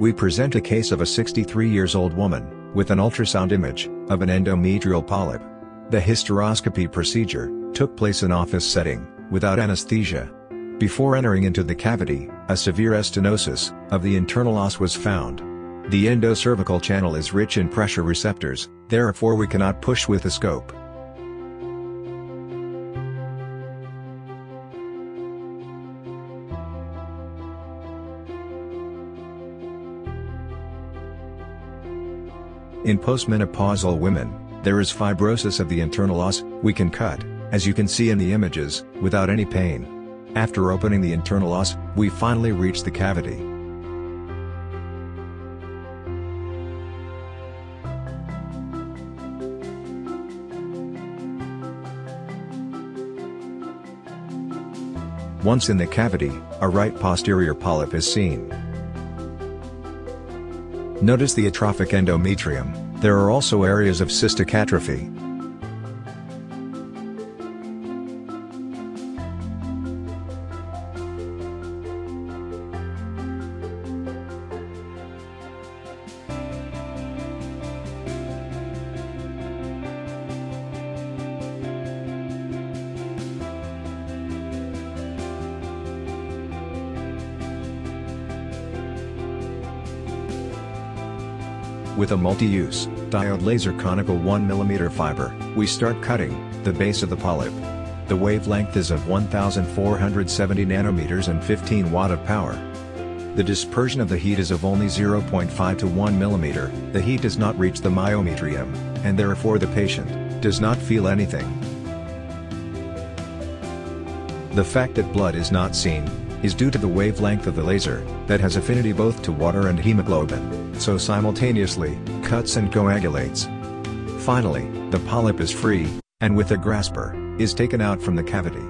We present a case of a 63-year-old woman, with an ultrasound image, of an endometrial polyp. The hysteroscopy procedure took place in office setting, without anesthesia. Before entering into the cavity, a severe stenosis of the internal os was found. The endocervical channel is rich in pressure receptors, therefore we cannot push with a scope. In postmenopausal women, there is fibrosis of the internal os, we can cut, as you can see in the images, without any pain. After opening the internal os, we finally reach the cavity. Once in the cavity, a right posterior polyp is seen. Notice the atrophic endometrium, there are also areas of cystic atrophy. With a multi-use, diode laser conical 1 mm fiber, we start cutting the base of the polyp. The wavelength is of 1470 nanometers and 15 watt of power. The dispersion of the heat is of only 0.5 to 1 mm, the heat does not reach the myometrium, and therefore the patient does not feel anything. The fact that blood is not seen is due to the wavelength of the laser, that has affinity both to water and hemoglobin, so simultaneously, cuts and coagulates. Finally, the polyp is free, and with a grasper, is taken out from the cavity.